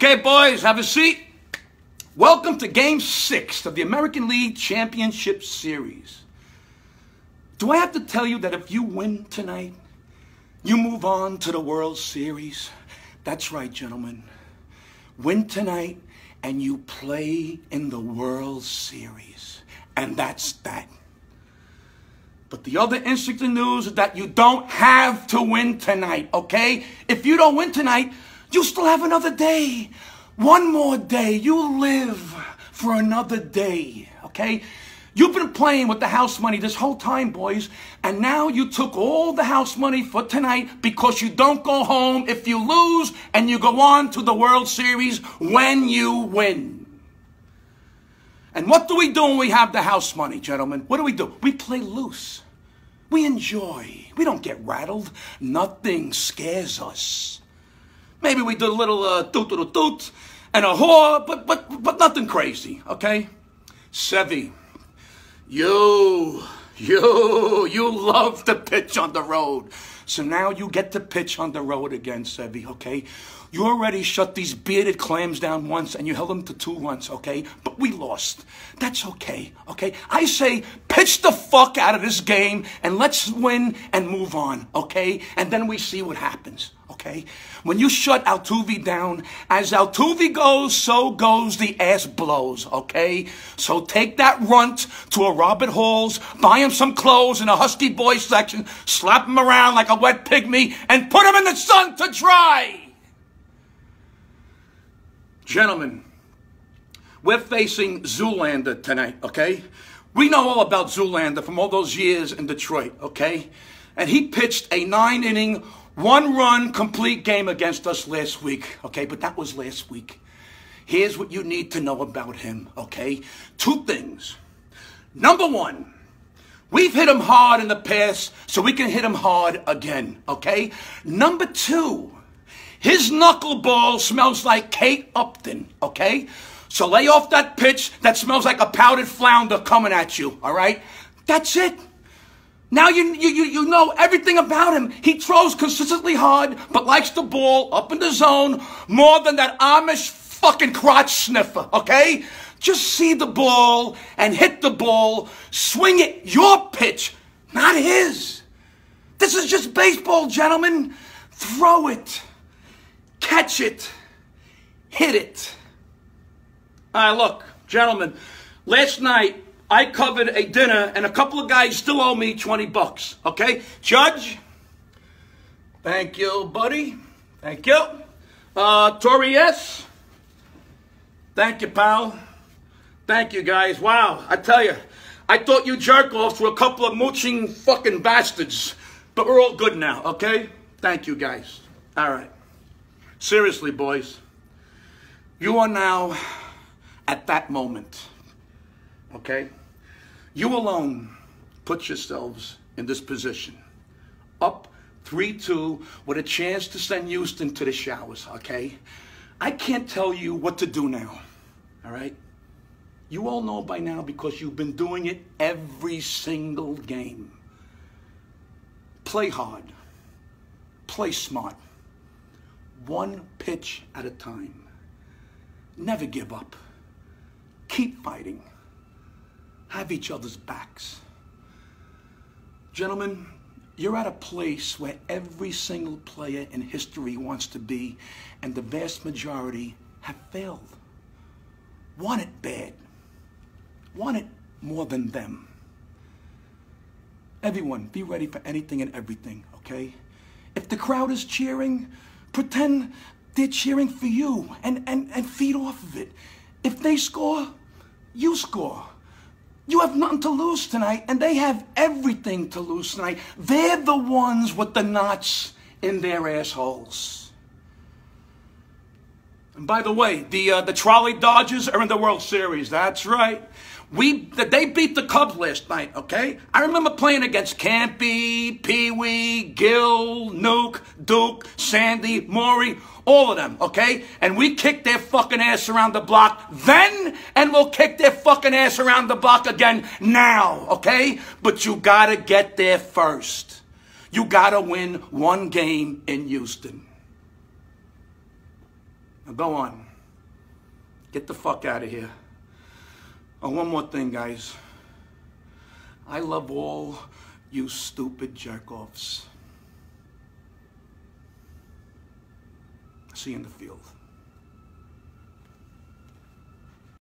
Okay, boys, have a seat. Welcome to Game 6 of the American League Championship Series. Do I have to tell you that if you win tonight, you move on to the World Series? That's right, gentlemen. Win tonight, and you play in the World Series. And that's that. But the other interesting news is that you don't have to win tonight, okay? If you don't win tonight, you still have another day. One more day. You live for another day, okay? You've been playing with the house money this whole time, boys, and now you took all the house money for tonight because you don't go home if you lose, and you go on to the World Series when you win. And what do we do when we have the house money, gentlemen? What do? We play loose. We enjoy. We don't get rattled. Nothing scares us. Maybe we do a little toot-toot-toot and a whore, but nothing crazy, okay? Sevy, you love to pitch on the road. So now you get to pitch on the road again, Sevy, okay? You already shut these bearded clams down once, and you held them to 2 runs, okay? But we lost. That's okay, okay? I say pitch the fuck out of this game, and let's win and move on, okay? And then we see what happens, okay? When you shut Altuve down, as Altuve goes, so goes the ass blows, okay? So take that runt to a Robert Hall's, buy him some clothes in a Husky Boy section, slap him around like a wet pygmy, and put him in the sun to dry! Gentlemen, we're facing Zoolander tonight, okay? We know all about Zoolander from all those years in Detroit, okay? And he pitched a 9-inning, 1-run complete game against us last week, okay? But that was last week. Here's what you need to know about him, okay? 2 things. Number 1, we've hit him hard in the past, so we can hit him hard again, okay? Number 2, his knuckleball smells like Kate Upton, okay? So lay off that pitch that smells like a powdered flounder coming at you, all right? That's it. Now you know everything about him. He throws consistently hard, but likes the ball up in the zone more than that Amish fucking crotch sniffer, okay? Just see the ball and hit the ball. Swing it your pitch, not his. This is just baseball, gentlemen. Throw it. Catch it. Hit it. All right, look, gentlemen, last night I covered a dinner and a couple of guys still owe me 20 bucks, okay? Judge, thank you, buddy. Thank you. Torres, thank you, pal. Thank you, guys. Wow, I tell you, I thought you jerk-offs were a couple of mooching fucking bastards, but we're all good now, okay? Thank you, guys. All right. Seriously, boys, you are now at that moment, okay? You alone put yourselves in this position, up 3-2 with a chance to send Houston to the showers, okay? I can't tell you what to do now, all right? You all know by now because you've been doing it every single game. Play hard. Play smart. 1 pitch at a time. Never give up. Keep fighting. Have each other's backs. Gentlemen, you're at a place where every single player in history wants to be, and the vast majority have failed. Want it bad. Want it more than them. Everyone, be ready for anything and everything, okay? If the crowd is cheering, pretend they're cheering for you and feed off of it. If they score, you score. You have nothing to lose tonight, and they have everything to lose tonight. They're the ones with the knots in their assholes. And by the way, the Trolley Dodgers are in the World Series. That's right. They beat the Cubs last night, okay? I remember playing against Campy, Pee Wee, Gill, Nuke, Duke, Sandy, Maury, all of them, okay? And we kicked their fucking ass around the block then, and we'll kick their fucking ass around the block again now, okay? But you gotta get there first. You gotta win 1 game in Houston. Now go on. Get the fuck out of here. Oh, one more thing, guys. I love all you stupid jerk-offs. See you in the field.